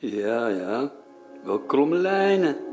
Ja, ja, wel kromme lijnen.